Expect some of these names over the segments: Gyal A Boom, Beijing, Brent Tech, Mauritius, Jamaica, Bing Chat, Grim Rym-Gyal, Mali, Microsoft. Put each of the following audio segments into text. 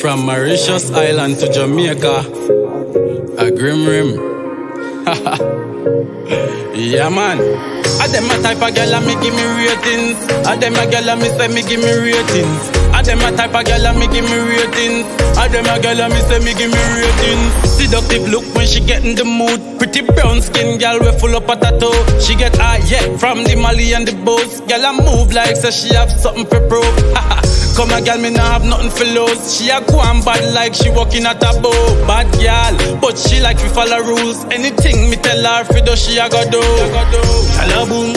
From Mauritius Island to Jamaica, a Grim Rym. Yeah man. A dem a type of gyal a me give me ratings. A dem a gyal a me say me give me ratings. A dem a type of gyal a me give me ratings. A dem a gyal a me say me give me ratings. Seductive look when she get in the mood. Pretty brown skin gyal we full up a tattoo. She get high yeah from the Mali and the boats. Gyal a move like say she have something for proof. Come a gyal me nah have nothing for lose. She a go and bad like she walking at a bow. Bad gyal, but she like we follow rules. Anything me tell her fi do she a go do. Gyal a boom,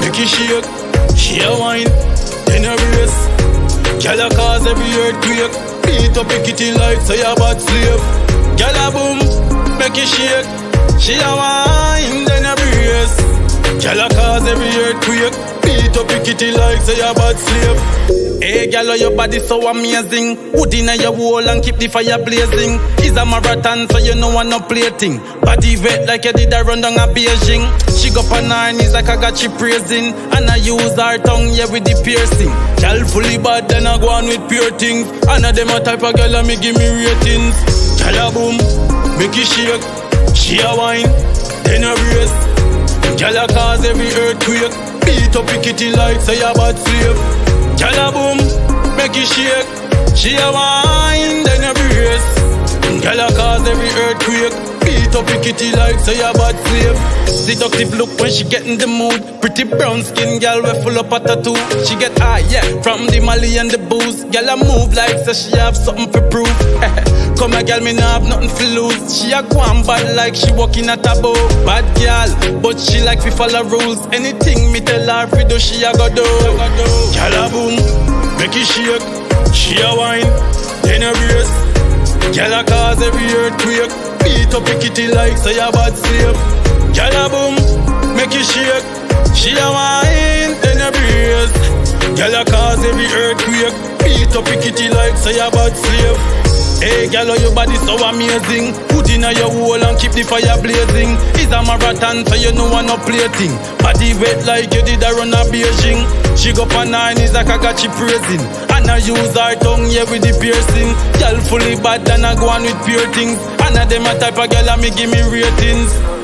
make you shake. She a wine, then a brace. Gyal a cause every earthquake. Beat up your kitty like say a bad slave. Gyal a boom, make you shake. She a wine, then a brace. Gyal a cause every earthquake. Beat up your kitty like say a bad slave. Hey gyal, oh, your body so amazing. Wood inna your wall and keep the fire blazing. It's a marathon, so you know I'm not plating. Body wet like you did a run down a Beijing. She go on her knees like I got she praising. And I use her tongue, yeah, with the piercing. Gyal fully bad, then I go on with pure things. And I dem a type of gyal and me give me ratings. Gyal a boom, make you shake. She a wine, then a brace. Gyal a cause every earthquake. Beat up your kitty like say a bad slave. Gyal a boom, make you shake. She a wine, then a brace. Gyal a cause every earthquake. Beat up your kitty like say a bad slave. Seductive look when she get in the mood. Pretty brown skin, gyal we full up a tattoo. She get high, yeah, from the Mali and the booze. Gyal a move like say she have something for proof. Come a gyal, me nah have nothing for lose. She a go and bad like she walking a taboo. Bad gyal, but she like we follow rules. Anything me tell her fi do, she a go do. Gyal a boom, make you shake. She a wine, then a brace. Gyal a cause every earthquake. Beat up your kitty like say a bad slave. Gyal a boom, make you shake. She a wine, then a brace. Gyal a cause every earthquake. Beat up your kitty like say a bad slave. Hey gyal, oh, your body so amazing. Put inna your wall and keep the fire blazing. It's a marathon, so you know I'm not plating. Body wet like you did a run a Beijing. She go on her knees like I got she praising. And I use her tongue, yeah, with the piercing. Gyal fully bad and I go on with pure things. And I dem a type of gyal and me give me ratings.